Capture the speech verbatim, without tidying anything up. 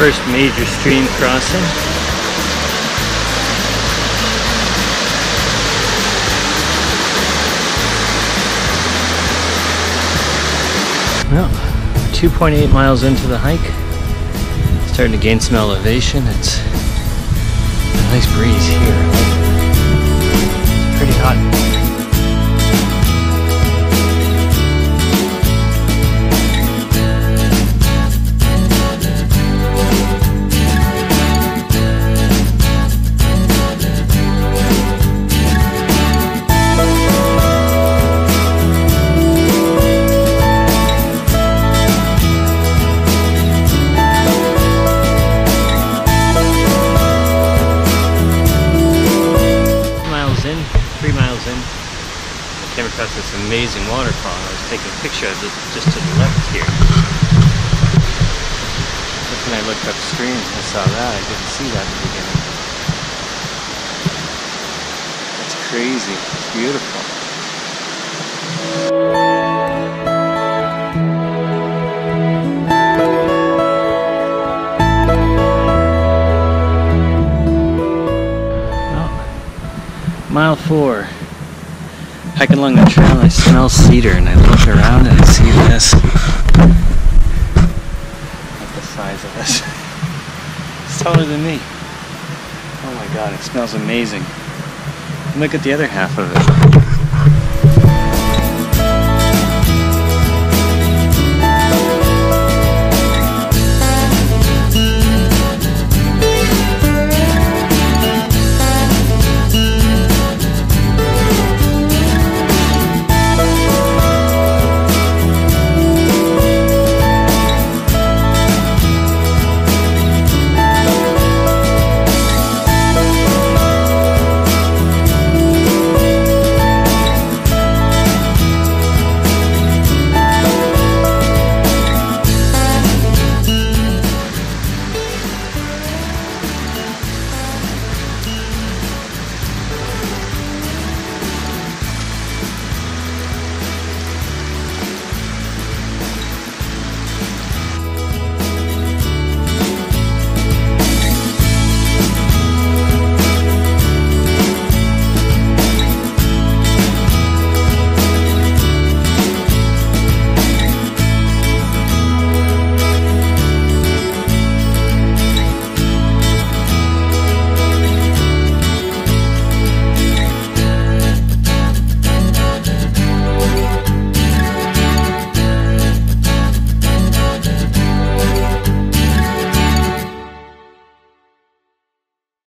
first major stream crossing. Well, two point eight miles into the hike, starting to gain some elevation. It's a nice breeze here. It's pretty hot. Came across this amazing waterfall and I was taking a picture of it just to the left here. But when I looked upstream and I saw that, I didn't see that at the beginning. That's crazy. It's beautiful. Well, mile four. Hiking along the trail, I smell cedar, and I look around and I see this. Look the size of this. It's taller than me. Oh my god, it smells amazing. And look at the other half of it.